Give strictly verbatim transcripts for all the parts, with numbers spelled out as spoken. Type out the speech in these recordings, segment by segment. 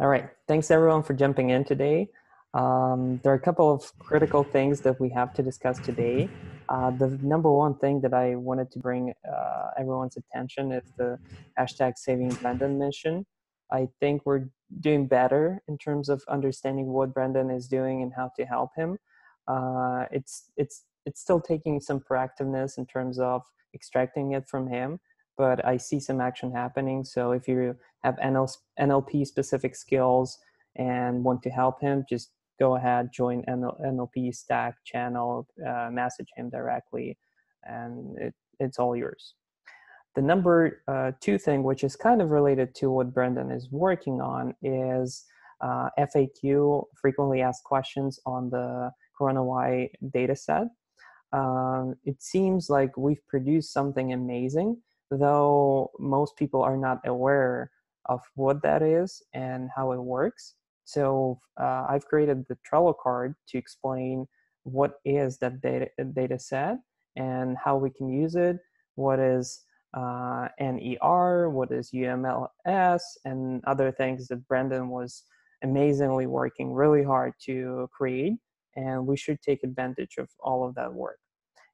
All right, thanks everyone for jumping in today. Um, there are a couple of critical things that we have to discuss today. Uh, the number one thing that I wanted to bring uh, everyone's attention is the hashtag saving Brandon mission. I think we're doing better in terms of understanding what Brandon is doing and how to help him. Uh, it's, it's, it's still taking some proactiveness in terms of extracting it from him, but I see some action happening. So if you have N L P specific skills and want to help him, just go ahead, join N L P Stack channel, uh, message him directly, and it, it's all yours. The number uh, two thing, which is kind of related to what Brandon is working on, is uh, F A Q, frequently asked questions, on the CoronaWhy data set. Um, it seems like we've produced something amazing, though most people are not aware of what that is and how it works. So uh, I've created the Trello card to explain what is that data, data set and how we can use it, what is uh, N E R, what is U M L S, and other things that Brandon was amazingly working really hard to create, and we should take advantage of all of that work.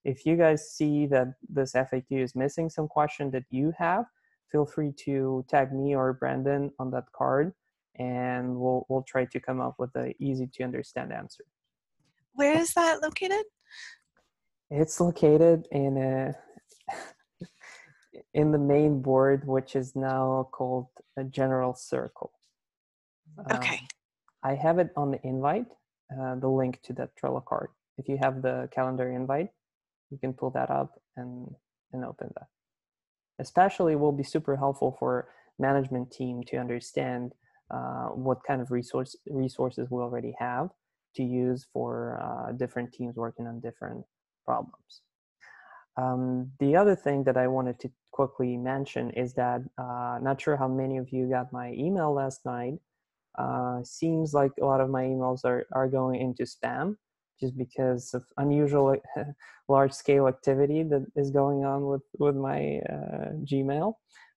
If you guys see that this F A Q is missing some question that you have, feel free to tag me or Brandon on that card, and we'll, we'll try to come up with an easy to understand answer. Where is that located? It's located in, a, in the main board, which is now called a general circle. Okay. Um, I have it on the invite, uh, the link to that Trello card. If you have the calendar invite, you can pull that up and, and open that. Especially will be super helpful for management team to understand uh, what kind of resource, resources we already have to use for uh, different teams working on different problems. Um, the other thing that I wanted to quickly mention is that uh, not sure how many of you got my email last night. Uh, seems like a lot of my emails are, are going into spam, just because of unusual large-scale activity that is going on with, with my uh, Gmail.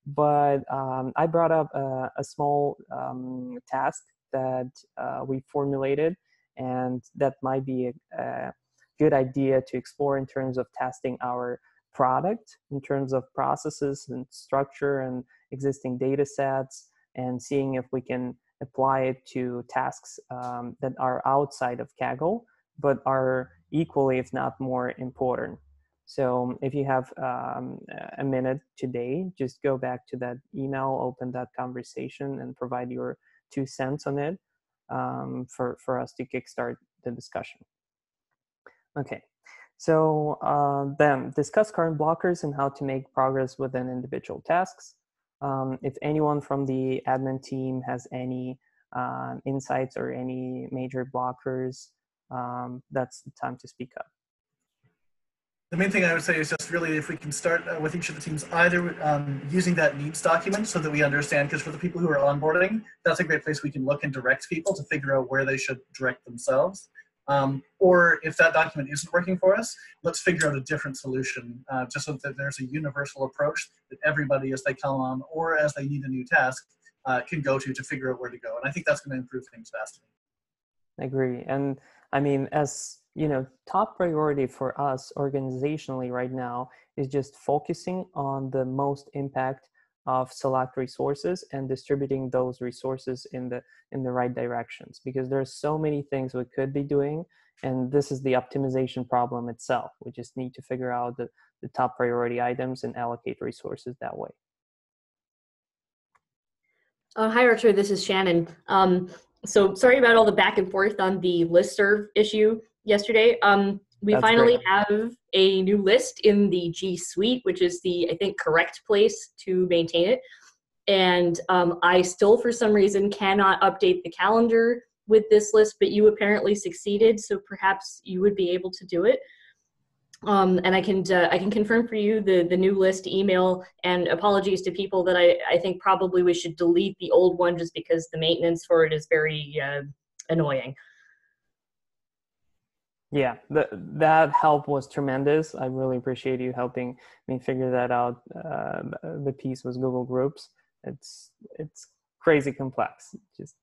But um, I brought up a, a small um, task that uh, we formulated, and that might be a, a good idea to explore in terms of testing our product, in terms of processes and structure and existing data sets, and seeing if we can apply it to tasks um, that are outside of Kaggle, but are equally, if not more, important. So if you have um, a minute today, just go back to that email, open that conversation, and provide your two cents on it um, for, for us to kickstart the discussion. Okay, so uh, then discuss current blockers and how to make progress within individual tasks. Um, if anyone from the admin team has any uh, insights or any major blockers, Um, that's the time to speak up. The main thing I would say is just really if we can start uh, with each of the teams either um, using that needs document so that we understand, because for the people who are onboarding, that's a great place we can look and direct people to figure out where they should direct themselves. Um, or if that document isn't working for us, let's figure out a different solution uh, just so that there's a universal approach that everybody as they come on or as they need a new task uh, can go to to figure out where to go. And I think that's going to improve things vastly. I agree. And I mean, as you know, top priority for us organizationally right now is just focusing on the most impact of select resources and distributing those resources in the in the right directions, because there's so many things we could be doing, and this is the optimization problem itself. We just need to figure out the, the top priority items and allocate resources that way. Oh, hi, Richard. This is Shannon. Um, So sorry about all the back and forth on the listserv issue yesterday. Um, we That's finally great. Have a new list in the G Suite, which is the, I think, correct place to maintain it. And um, I still, for some reason, cannot update the calendar with this list, but you apparently succeeded, so perhaps you would be able to do it. Um, and I can uh, I can confirm for you the, the new list email, and apologies to people that I, I think probably we should delete the old one just because the maintenance for it is very uh, annoying. Yeah, th that help was tremendous. I really appreciate you helping me figure that out. Uh, the piece was Google Groups. It's, it's crazy complex. Just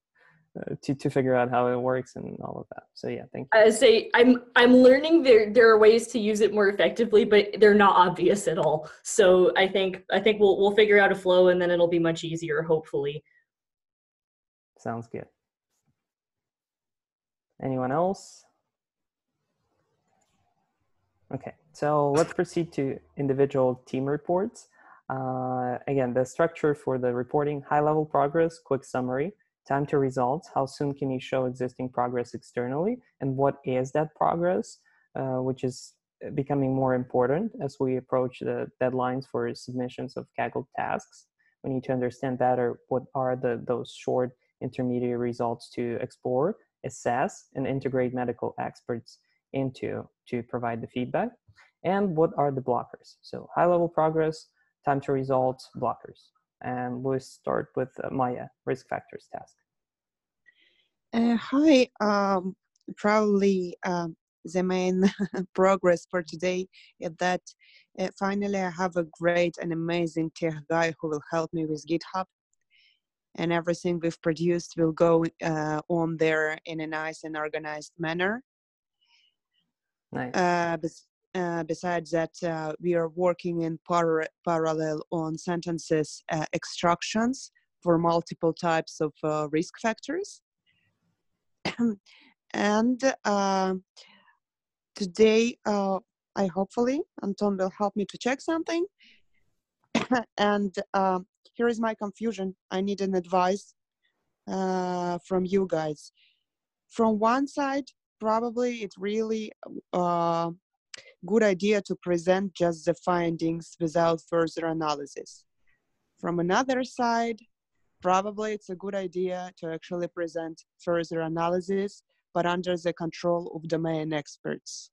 uh, to to figure out how it works and all of that. So yeah, thank you. I say I'm I'm learning there there are ways to use it more effectively, but they're not obvious at all. So I think I think we'll we'll figure out a flow, and then it'll be much easier, hopefully. Sounds good. Anyone else? Okay, so let's proceed to individual team reports. Uh, again, the structure for the reporting: high-level progress, quick summary, time to results, how soon can you show existing progress externally, and what is that progress, uh, which is becoming more important as we approach the deadlines for submissions of Kaggle tasks. We need to understand better what are the those short intermediate results to explore, assess, and integrate medical experts into to provide the feedback. And what are the blockers? So high-level progress, time to results, blockers. And we'll start with uh, Maya, risk factors task. Uh, hi, um, probably um, the main progress for today is that uh, finally I have a great and amazing tech guy who will help me with GitHub, and everything we've produced will go uh, on there in a nice and organized manner. Nice. Uh, Uh, besides that, uh, we are working in par parallel on sentences uh, extractions for multiple types of uh, risk factors. And uh, today, uh, I hopefully, Anton will help me to check something. And uh, here is my confusion. I need an advice uh, from you guys. From one side, probably it really... Uh, good idea to present just the findings without further analysis. From another side, probably it's a good idea to actually present further analysis, but under the control of domain experts.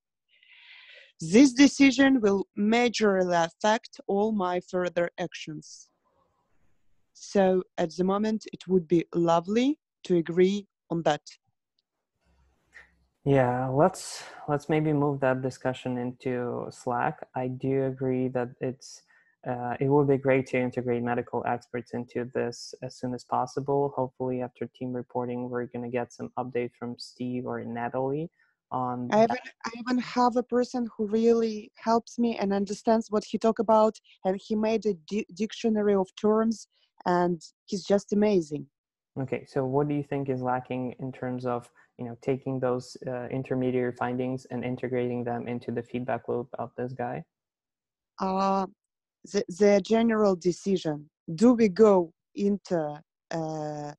This decision will majorly affect all my further actions. So at the moment, it would be lovely to agree on that. Yeah, let's let's maybe move that discussion into Slack. I do agree that it's uh, it would be great to integrate medical experts into this as soon as possible. Hopefully, after team reporting, we're gonna get some update from Steve or Natalie on. I even I even have a person who really helps me and understands what he talked about, and he made a di dictionary of terms, and he's just amazing. Okay, so what do you think is lacking in terms of, you know, taking those uh, intermediary findings and integrating them into the feedback loop of this guy? Uh, the, the general decision. Do we go into uh,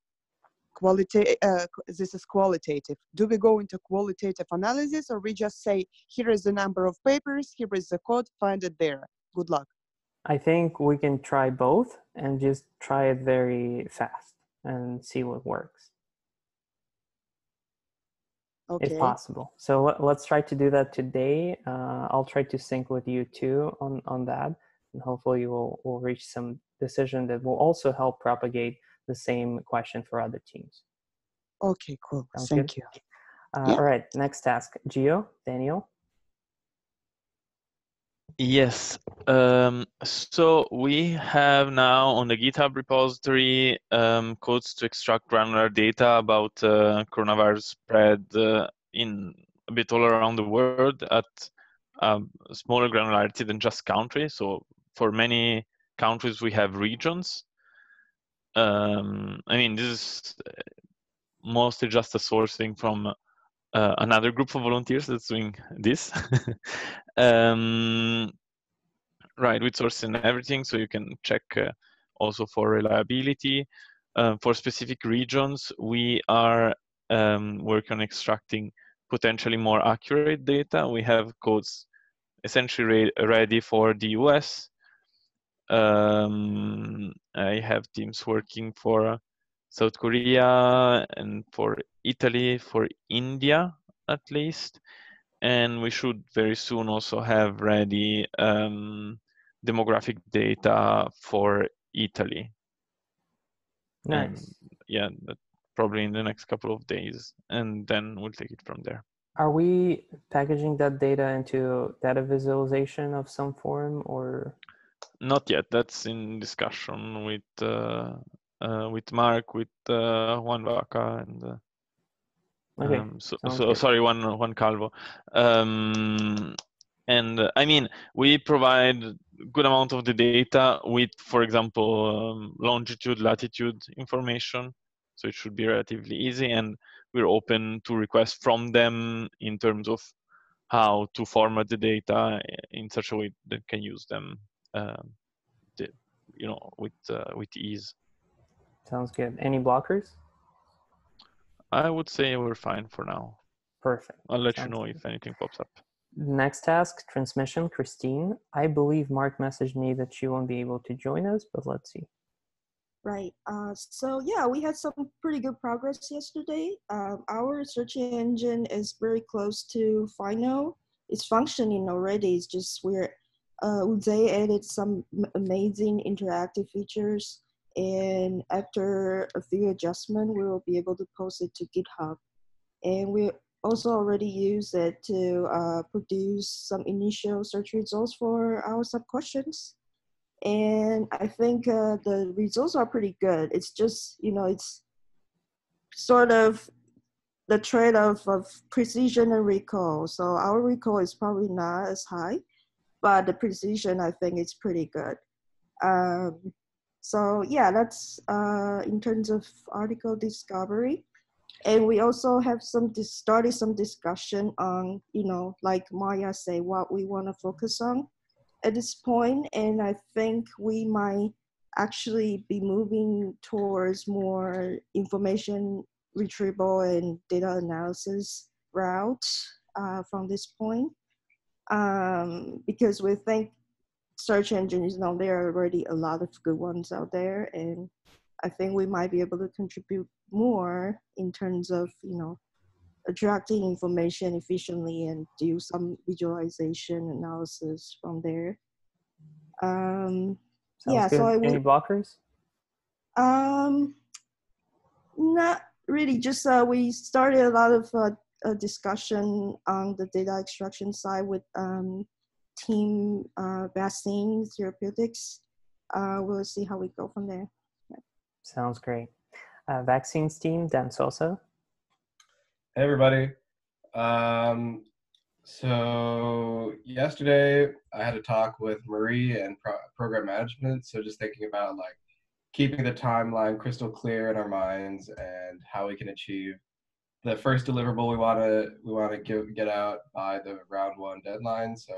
qualitative, uh, this is qualitative. Do we go into qualitative analysis, or we just say, here is the number of papers, here is the code, find it there. Good luck. I think we can try both and just try it very fast and see what works. Okay. If possible. So let's try to do that today. Uh, I'll try to sync with you too on, on that. And hopefully we'll, we'll reach some decision that will also help propagate the same question for other teams. Okay, cool. Sounds Thank good? you. Uh, yeah. All right, next task. Gio, Daniel. Yes. Um, so we have now on the GitHub repository um, codes to extract granular data about uh, coronavirus spread uh, in a bit all around the world at um, smaller granularity than just countries. So for many countries, we have regions. Um, I mean, this is mostly just a sourcing from Uh, another group of volunteers that's doing this. um, right, with sourcing everything, so you can check uh, also for reliability. Uh, for specific regions, we are um, working on extracting potentially more accurate data. We have codes essentially re ready for the U S. Um, I have teams working for South Korea and for Italy, for India at least, and we should very soon also have ready um, demographic data for Italy. Nice. Um, yeah, that probably in the next couple of days, and then we'll take it from there. Are we packaging that data into data visualization of some form, or? Not yet, that's in discussion with uh, uh, with Mark, with uh, Juan Vaca, and uh, okay. um, so, so sorry, Juan Juan Calvo. Um, and uh, I mean, we provide good amount of the data with, for example, um, longitude, latitude information. So it should be relatively easy, and we're open to requests from them in terms of how to format the data in such a way that can use them, uh, the, you know, with uh, with ease. Sounds good. Any blockers? I would say we're fine for now. Perfect. I'll let Sounds you know good. If anything pops up. Next task, transmission, Christine. I believe Mark messaged me that she won't be able to join us, but let's see. Right. Uh, so yeah, we had some pretty good progress yesterday. Uh, our search engine is very close to final. It's functioning already. It's just we're uh, they added some amazing interactive features, and after a few adjustments, we will be able to post it to GitHub. And we also already use it to uh, produce some initial search results for our sub questions. And I think uh, the results are pretty good. It's just, you know, it's sort of the trade-off of precision and recall. So our recall is probably not as high, but the precision, I think, is pretty good. Um, so yeah, that's uh, in terms of article discovery. And we also have some dis started some discussion on, you know, like Maya say, what we want to focus on at this point, and I think we might actually be moving towards more information retrieval and data analysis route uh, from this point, um, because we think search engines, you know, there are already a lot of good ones out there, and I think we might be able to contribute more in terms of, you know, attracting information efficiently and do some visualization analysis from there. Um, yeah, good. So I would, any blockers? Um, not really. Just uh, we started a lot of uh, a discussion on the data extraction side with um, team uh, vaccine therapeutics. Uh, we'll see how we go from there. Yeah. Sounds great. Uh, vaccines team, Dan Sosa. Hey everybody. Um, so yesterday I had a talk with Marie and pro program management. So just thinking about like keeping the timeline crystal clear in our minds and how we can achieve the first deliverable we want to we want to get get out by the round one deadline. So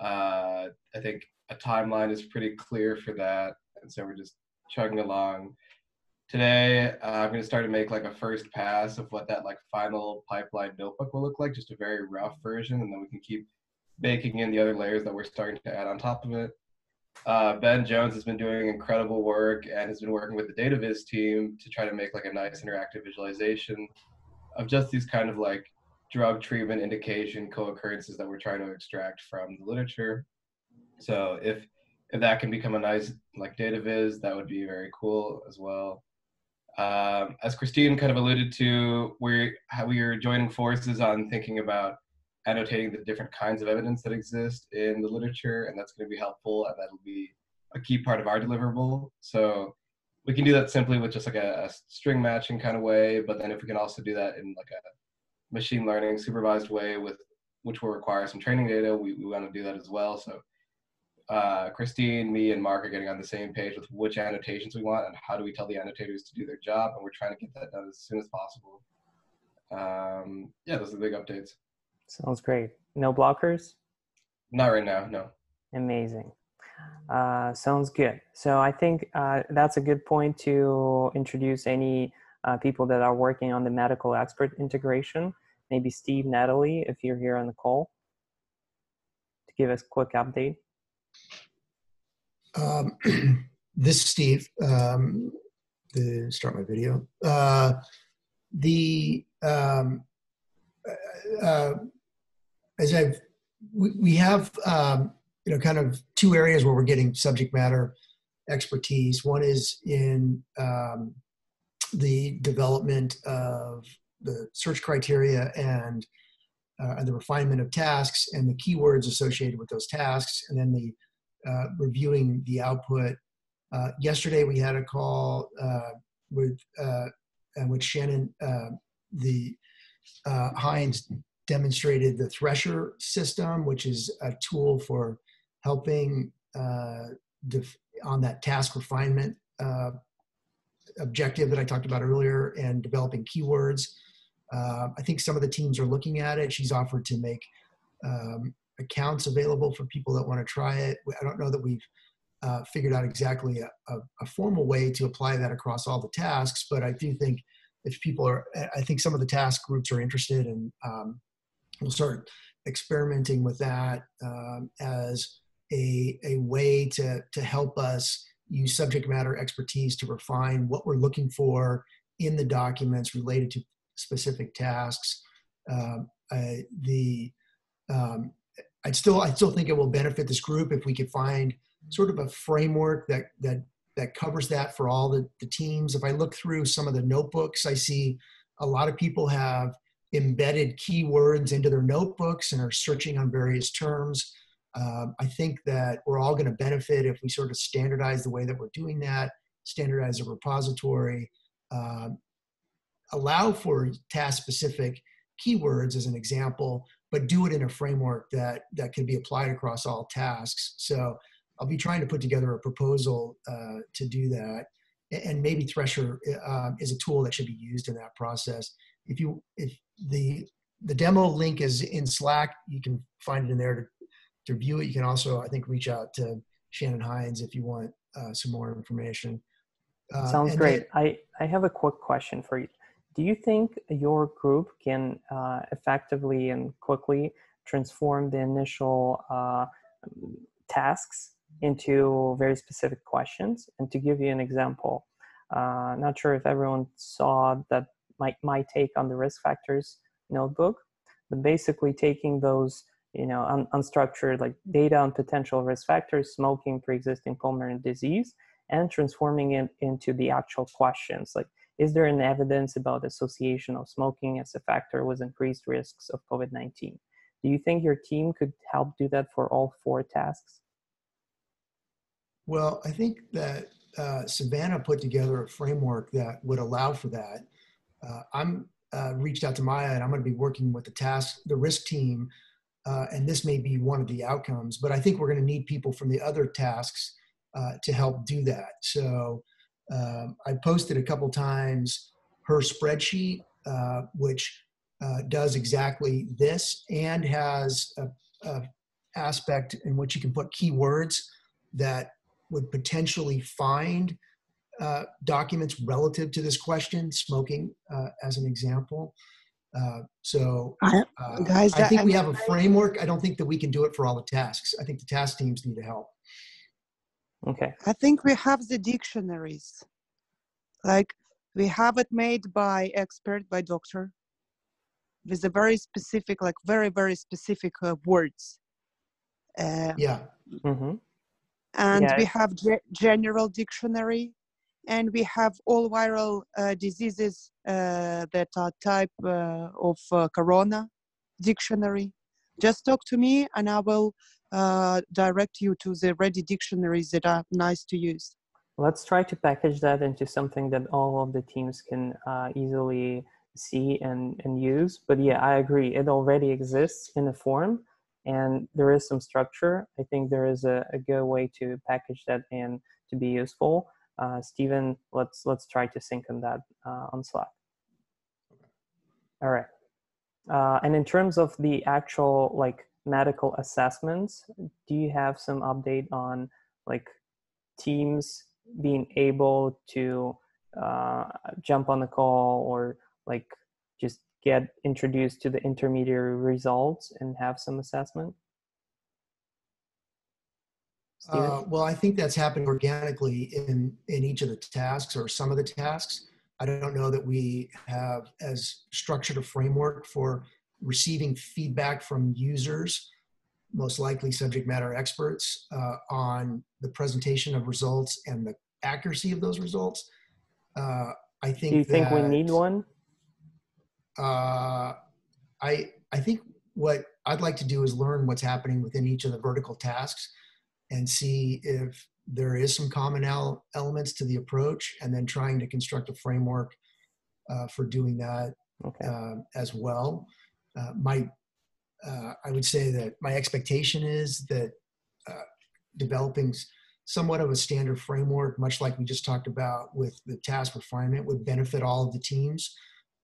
uh, I think a timeline is pretty clear for that, and so we're just chugging along. Today, uh, I'm going to start to make like a first pass of what that like final pipeline notebook will look like, just a very rough version, and then we can keep baking in the other layers that we're starting to add on top of it. Uh, Ben Jones has been doing incredible work and has been working with the Data Viz team to try to make like a nice interactive visualization of just these kind of like drug treatment indication co-occurrences that we're trying to extract from the literature. So if, if that can become a nice like Data Viz, that would be very cool as well. Um, as Christine kind of alluded to, we're, how we are joining forces on thinking about annotating the different kinds of evidence that exist in the literature, and that's going to be helpful, and that'll be a key part of our deliverable. So we can do that simply with just like a, a string matching kind of way, but then if we can also do that in like a machine learning supervised way, with which will require some training data, we, we want to do that as well. So Uh, Christine, me, and Mark are getting on the same page with which annotations we want and how do we tell the annotators to do their job, and we're trying to get that done as soon as possible. Um, yeah, those are the big updates. Sounds great. No blockers? Not right now, no. Amazing. Uh, sounds good. So I think uh, that's a good point to introduce any uh, people that are working on the medical expert integration. Maybe Steve, Natalie, if you're here on the call, to give us a quick update. Um, this is Steve. Um, the start my video. Uh, the um, uh, as I've we, we have um, you know kind of two areas where we're getting subject matter expertise. One is in um, the development of the search criteria and uh, and the refinement of tasks and the keywords associated with those tasks, and then the Uh, reviewing the output Uh, yesterday we had a call uh, with uh, with Shannon. Uh, the uh, Hines demonstrated the Thresher system, which is a tool for helping uh, def on that task refinement uh, objective that I talked about earlier, and developing keywords. Uh, I think some of the teams are looking at it. She's offered to make um, accounts available for people that want to try it. I don't know that we've uh, figured out exactly a, a, a formal way to apply that across all the tasks, but I do think if people are, I think some of the task groups are interested, and um, we'll start experimenting with that um, as a, a way to, to help us use subject matter expertise to refine what we're looking for in the documents related to specific tasks. Um, I, the, um, I'd still, I still think it will benefit this group if we could find sort of a framework that, that, that covers that for all the, the teams. If I look through some of the notebooks, I see a lot of people have embedded keywords into their notebooks and are searching on various terms. Um, I think that we're all going to benefit if we sort of standardize the way that we're doing that, standardize the repository, um, allow for task-specific keywords as an example, but do it in a framework that, that can be applied across all tasks. So I'll be trying to put together a proposal uh, to do that, and maybe Thresher uh, is a tool that should be used in that process. If you, if the, the demo link is in Slack, you can find it in there to to view it. You can also, I think, reach out to Shannon Hines if you want uh, some more information. Uh, Sounds great. I, I have a quick question for you. Do you think your group can uh, effectively and quickly transform the initial uh, tasks into very specific questions? And to give you an example, uh, not sure if everyone saw that my, my take on the risk factors notebook, but basically taking those you know, un unstructured like data on potential risk factors, smoking, pre-existing pulmonary disease, and transforming it into the actual questions. Like, is there an evidence about association of smoking as a factor with increased risks of COVID nineteen? Do you think your team could help do that for all four tasks? Well, I think that uh, Savannah put together a framework that would allow for that. Uh, I'm uh, reached out to Maya, and I'm going to be working with the task, the risk team. Uh, and this may be one of the outcomes, but I think we're going to need people from the other tasks uh, to help do that. So um, I posted a couple times her spreadsheet, uh, which uh, does exactly this and has an aspect in which you can put keywords that would potentially find uh, documents relative to this question, smoking uh, as an example. Uh, so uh, Guys, that, I think we have a framework. I don't think that we can do it for all the tasks. I think the task teams need to help. Okay. I think we have the dictionaries. Like, we have it made by expert, by doctor, with a very specific, like very, very specific uh, words. Uh, yeah. Mm-hmm. And yeah. We have ge- general dictionary. And we have all viral uh, diseases uh, that are type uh, of uh, corona dictionary. Just talk to me and I will uh, direct you to the ready dictionaries that are nice to use. Let's try to package that into something that all of the teams can uh, easily see and, and use. But yeah, I agree. It already exists in a form and there is some structure. I think there is a, a good way to package that in to be useful. Uh, Steven, let's let's try to sync on that uh, on Slack. All right. Uh, and in terms of the actual like medical assessments, do you have some update on like teams being able to uh, jump on the call or like just get introduced to the intermediary results and have some assessment? Uh, well, I think that's happened organically in, in each of the tasks or some of the tasks. I don't know that we have as structured a framework for receiving feedback from users, most likely subject matter experts, uh, on the presentation of results and the accuracy of those results. Uh, I think. Do you think that, we need one? Uh, I I think what I'd like to do is learn what's happening within each of the vertical tasks, and see if there is some common elements to the approach, and then trying to construct a framework uh, for doing that okay. uh, as well. Uh, my, uh, I would say that my expectation is that uh, developing somewhat of a standard framework, much like we just talked about with the task refinement, would benefit all of the teams.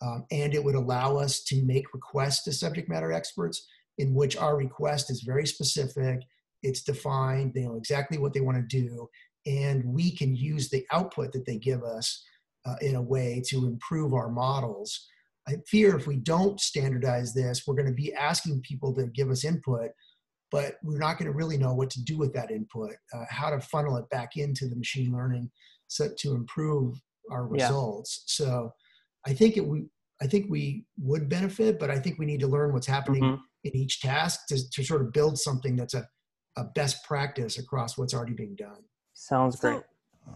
Um, and it would allow us to make requests to subject matter experts, in which our request is very specific. It's defined, they know exactly what they want to do, and we can use the output that they give us uh, in a way to improve our models. I fear if we don't standardize this, we're going to be asking people to give us input, but we're not going to really know what to do with that input, uh, how to funnel it back into the machine learning so to improve our results. Yeah. So I think it, we, I think we would benefit, but I think we need to learn what's happening mm-hmm. in each task to, to sort of build something that's a, a best practice across what's already being done. Sounds great. So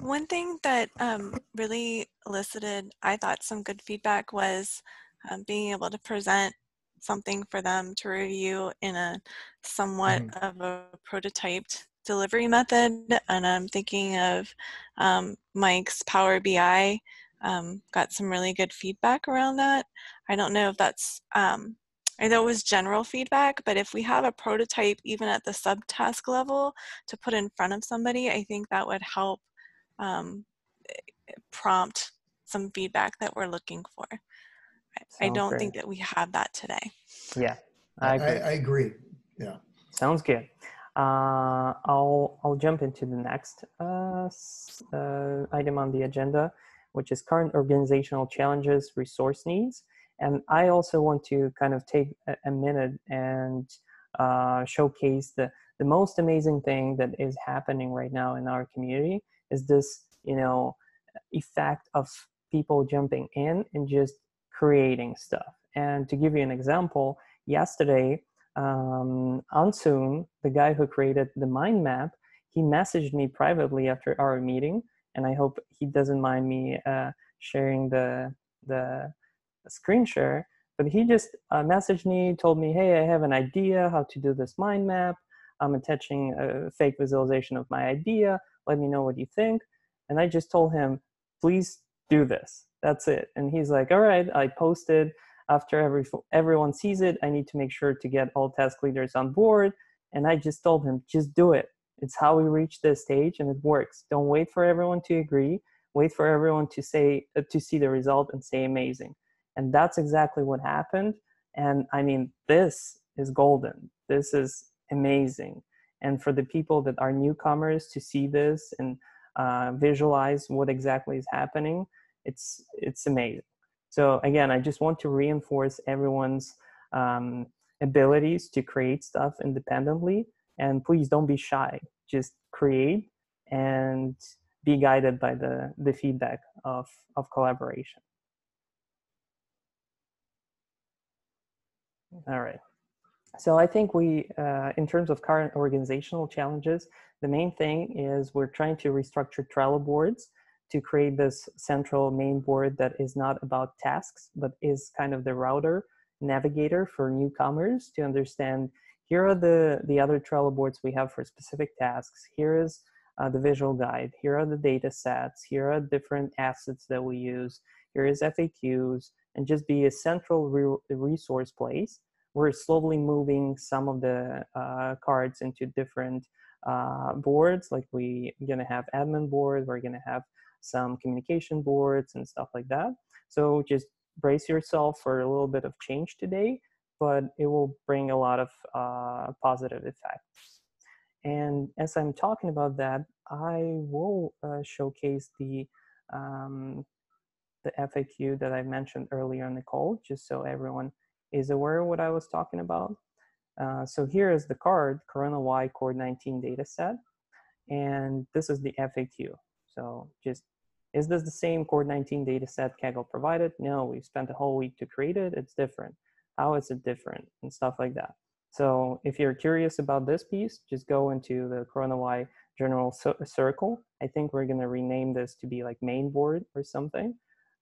one thing that um, really elicited, I thought, some good feedback was um, being able to present something for them to review in a somewhat mm-hmm. of a prototyped delivery method. And I'm thinking of um, Mike's Power B I. Um, got some really good feedback around that. I don't know if that's, um, I know it was general feedback, but if we have a prototype even at the subtask level to put in front of somebody, I think that would help um, prompt some feedback that we're looking for. Sounds I don't great. think that we have that today. Yeah, I agree. I, I agree. Yeah. Sounds good. Uh, I'll, I'll jump into the next uh, uh, item on the agenda, which is current organizational challenges, resource needs. And I also want to kind of take a minute and uh, showcase the, the most amazing thing that is happening right now in our community is this, you know, effect of people jumping in and just creating stuff. And to give you an example, yesterday, um, Ansoon, the guy who created the mind map, he messaged me privately after our meeting, and I hope he doesn't mind me uh, sharing the, the screen share, but he just uh, messaged me, told me, hey, I have an idea how to do this mind map. I'm attaching a fake visualization of my idea. Let me know what you think. And I just told him, please do this. That's it. And he's like, all right, I posted. After every, everyone sees it, I need to make sure to get all task leaders on board. And I just told him, just do it. It's how we reach this stage, and it works. Don't wait for everyone to agree. Wait for everyone to say uh, to see the result and say amazing. And that's exactly what happened. And I mean, this is golden. This is amazing. And for the people that are newcomers to see this and uh, visualize what exactly is happening, it's it's amazing. So again, I just want to reinforce everyone's um, abilities to create stuff independently. And please don't be shy, just create and be guided by the, the feedback of, of collaboration. All right. So I think we, uh, in terms of current organizational challenges, the main thing is we're trying to restructure Trello boards to create this central main board that is not about tasks, but is kind of the router navigator for newcomers to understand, here are the, the other Trello boards we have for specific tasks. Here is uh, the visual guide. Here are the data sets. Here are different assets that we use. Here is F A Qs, and just be a central re resource place. We're slowly moving some of the uh, cards into different uh, boards. Like we're gonna have admin boards. We're gonna have some communication boards and stuff like that. So just brace yourself for a little bit of change today, but it will bring a lot of uh, positive effects. And as I'm talking about that, I will uh, showcase the, um, the F A Q that I mentioned earlier in the call, just so everyone is aware of what I was talking about. Uh, so here is the card, CoronaWhy C O R D nineteen dataset, and this is the F A Q. So just, is this the same C O R D nineteen dataset Kaggle provided? No, we've spent a whole week to create it, it's different. How is it different and stuff like that. So if you're curious about this piece, just go into the CoronaWhy general circle. I think we're gonna rename this to be like main board or something.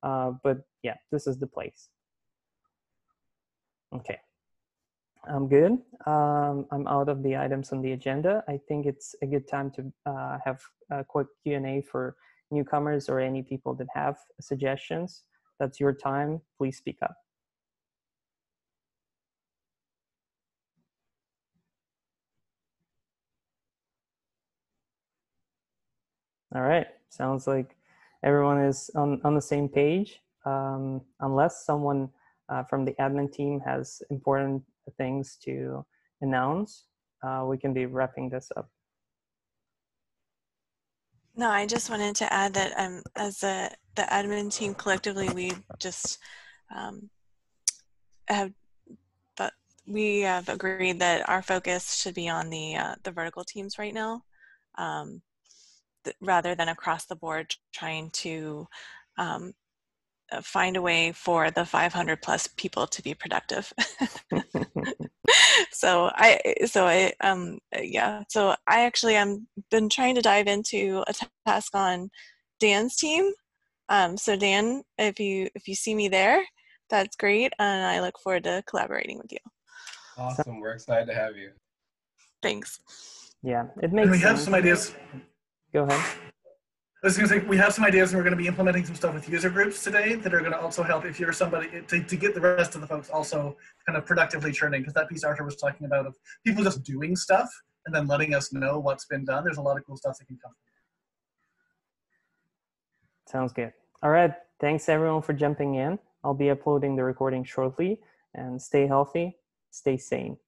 Uh, but yeah, this is the place. Okay, I'm good. Um, I'm out of the items on the agenda. I think it's a good time to uh, have a quick Q and A for newcomers or any people that have suggestions. That's your time. Please speak up. All right. Sounds like everyone is on, on the same page, um, unless someone uh, from the admin team has important things to announce, uh, we can be wrapping this up. No, I just wanted to add that um, as a, the admin team collectively, we just um, have, but we have agreed that our focus should be on the uh, the vertical teams right now, um, th rather than across the board trying to um, find a way for the five hundred plus people to be productive. so I, so I, um, yeah, so I actually am been trying to dive into a task on Dan's team. Um, so Dan, if you, if you see me there, that's great. And I look forward to collaborating with you. Awesome. We're excited to have you. Thanks. Yeah. It makes sense. We have some ideas. Go ahead. I was going to say, we have some ideas, and we're going to be implementing some stuff with user groups today that are going to also help if you're somebody to, to get the rest of the folks also kind of productively churning, because that piece Arthur was talking about of people just doing stuff and then letting us know what's been done. There's a lot of cool stuff that can come. Sounds good. All right. Thanks, everyone, for jumping in. I'll be uploading the recording shortly, and stay healthy, stay sane.